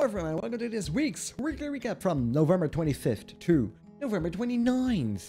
Hello everyone, welcome to this week's weekly recap from November 25th to November 29th.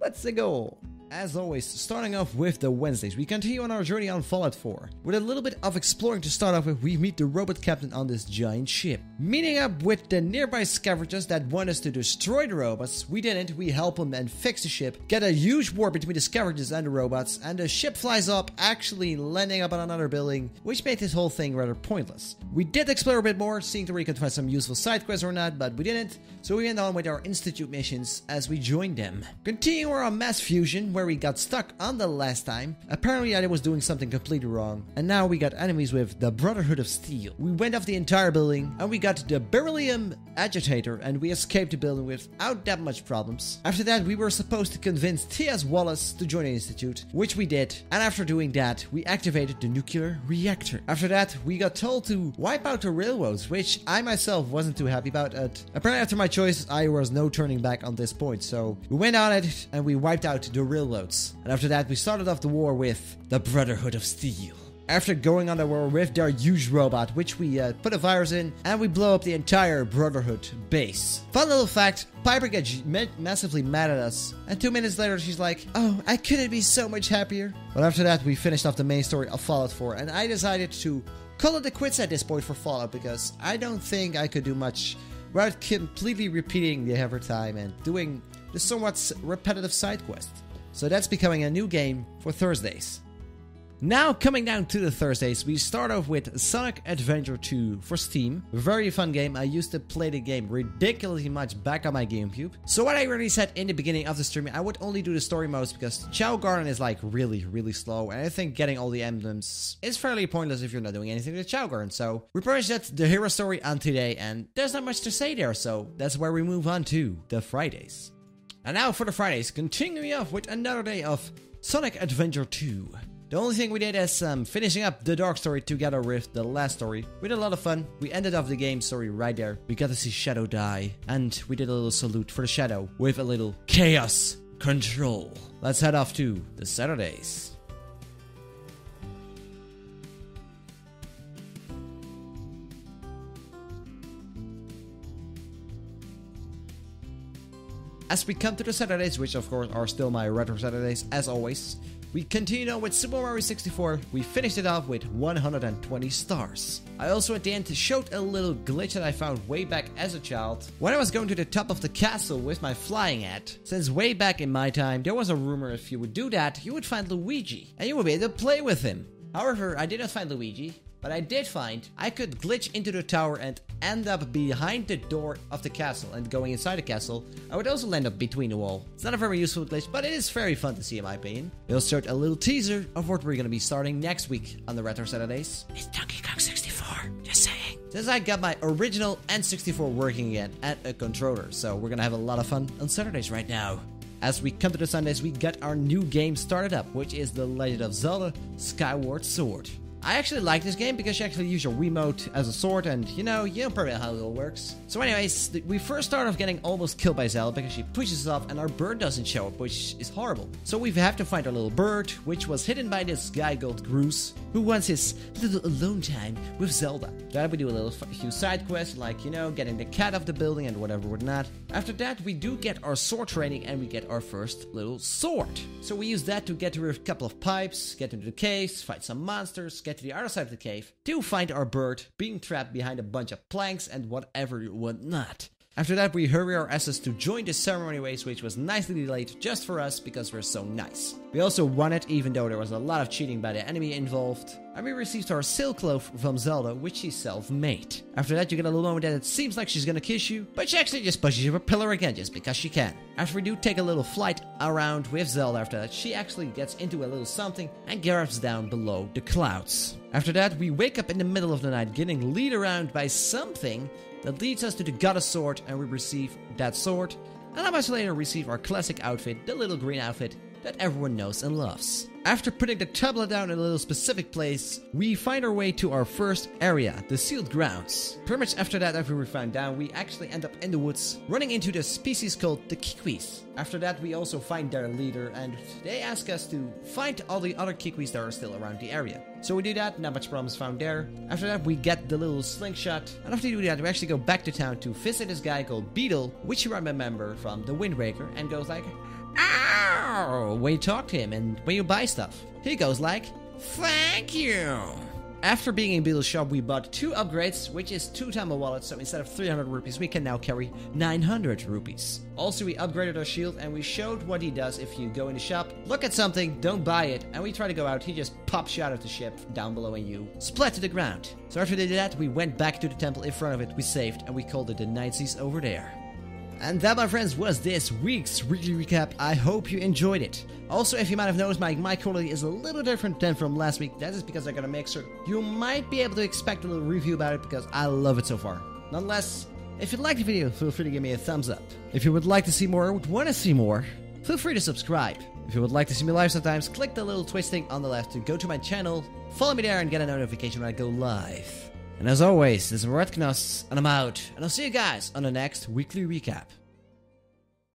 Let's go! As always, starting off with the Wednesdays, we continue on our journey on Fallout 4. With a little bit of exploring to start off with, we meet the robot captain on this giant ship. Meeting up with the nearby scavengers that want us to destroy the robots, we didn't, we help them and fix the ship, get a huge war between the scavengers and the robots, and the ship flies up, actually landing up on another building, which made this whole thing rather pointless. We did explore a bit more, seeing whether we could find some useful side quests or not, but we didn't, so we went on with our Institute missions as we joined them. Continue our mass fusion, where we got stuck on the last time. Apparently I was doing something completely wrong, and now we got enemies with the Brotherhood of Steel. We went off the entire building and we got the beryllium agitator and we escaped the building without that much problems. After that we were supposed to convince T.S. Wallace to join the Institute, which we did, and after doing that we activated the nuclear reactor. After that we got told to wipe out the railroads, which I myself wasn't too happy about. Apparently after my choice I was no turning back on this point, so we went on it and we wiped out the railroads. And after that we started off the war with the Brotherhood of Steel. After going on the war with their huge robot, which we put a virus in, and we blow up the entire Brotherhood base. Fun little fact, Piper gets massively mad at us, and 2 minutes later she's like, "Oh, I couldn't be so much happier." But after that we finished off the main story of Fallout 4, and I decided to call it quits at this point for Fallout, because I don't think I could do much without completely repeating the every time and doing the somewhat repetitive side quests. So that's becoming a new game for Thursdays. Now coming down to the Thursdays, we start off with Sonic Adventure 2 for Steam. Very fun game. I used to play the game ridiculously much back on my GameCube. So what I already said in the beginning of the stream, I would only do the story modes because Chao Garden is like really slow, and I think getting all the emblems is fairly pointless if you're not doing anything with Chao Garden. So we pretty much did the hero story on today, and there's not much to say there, so that's where we move on to the Fridays. And now for the Fridays, continuing off with another day of Sonic Adventure 2. The only thing we did is finishing up the Dark Story together with the last story. We had a lot of fun. We ended off the game story right there. We got to see Shadow die, and we did a little salute for the Shadow with a little chaos control. Let's head off to the Saturdays. As we come to the Saturdays, which of course are still my retro Saturdays as always, we continue on with Super Mario 64. We finished it off with 120 stars. I also at the end showed a little glitch that I found way back as a child when I was going to the top of the castle with my flying hat. Since way back in my time, there was a rumor if you would do that, you would find Luigi and you would be able to play with him. However, I did not find Luigi. But I did find I could glitch into the tower and end up behind the door of the castle, and going inside the castle I would also land up between the wall. It's not a very useful glitch, but it is very fun to see in my opinion. We'll start a little teaser of what we're gonna be starting next week on the Retro Saturdays. It's Donkey Kong 64, just saying. Since I got my original N64 working again at a controller, so we're gonna have a lot of fun on Saturdays right now. As we come to the Sundays, we got our new game started up, which is The Legend of Zelda Skyward Sword. I actually like this game because you actually use your Wiimote as a sword, and you know probably how it all works. So anyways, we first start off getting almost killed by Zelda because she pushes us off and our bird doesn't show up, which is horrible. So we have to find our little bird, which was hidden by this guy called Groose, who wants his little alone time with Zelda. Then we do a little few side quests, like getting the cat off the building and whatnot. After that we do get our sword training and we get our first little sword. So we use that to get through a couple of pipes, get into the caves, fight some monsters, get to the other side of the cave to find our bird being trapped behind a bunch of planks and whatever you would not. After that we hurry our asses to join the ceremony race, which was nicely delayed just for us because we're so nice. We also won it even though there was a lot of cheating by the enemy involved, and we received our silk cloth from Zelda, which she self-made. After that you get a little moment that it seems like she's gonna kiss you, but she actually just pushes you with a pillar again just because she can. After we do take a little flight around with Zelda, after that she actually gets into a little something and gets down below the clouds. After that we wake up in the middle of the night getting lead around by something that leads us to the Goddess Sword, and we receive that sword, and I much later receive our classic outfit, the little green outfit that everyone knows and loves. After putting the tablet down in a little specific place, we find our way to our first area, the Sealed Grounds. Pretty much after that, after we found down, we actually end up in the woods, running into the species called the Kikwis. After that, we also find their leader, and they ask us to find all the other Kikwis that are still around the area. So we do that, not much problems found there. After that we get the little slingshot, and after we do that we actually go back to town to visit this guy called Beetle, which you remember from The Wind Waker, and goes like, "Ow!" when you talk to him and when you buy stuff. He goes like, "Thank you!" After being in Beetle's shop, we bought 2 upgrades, which is 2 Tama wallets, so instead of 300 rupees, we can now carry 900 rupees. Also, we upgraded our shield, and we showed what he does if you go in the shop, look at something, don't buy it, and we try to go out, he just pops you out of the ship down below and you splat to the ground. So after they did that, we went back to the temple in front of it, we saved, and we called it the Nightsies over there. And that, my friends, was this week's weekly recap. I hope you enjoyed it. Also, if you might have noticed, my quality is a little different than from last week. That is because I got a mixer. You might be able to expect a little review about it because I love it so far. Nonetheless, if you liked the video, feel free to give me a thumbs up. If you would like to see more or would want to see more, feel free to subscribe. If you would like to see me live sometimes, click the little twitch thing on the left to go to my channel, follow me there and get a notification when I go live. And as always, this is Ratkanos, and I'm out, and I'll see you guys on the next weekly recap.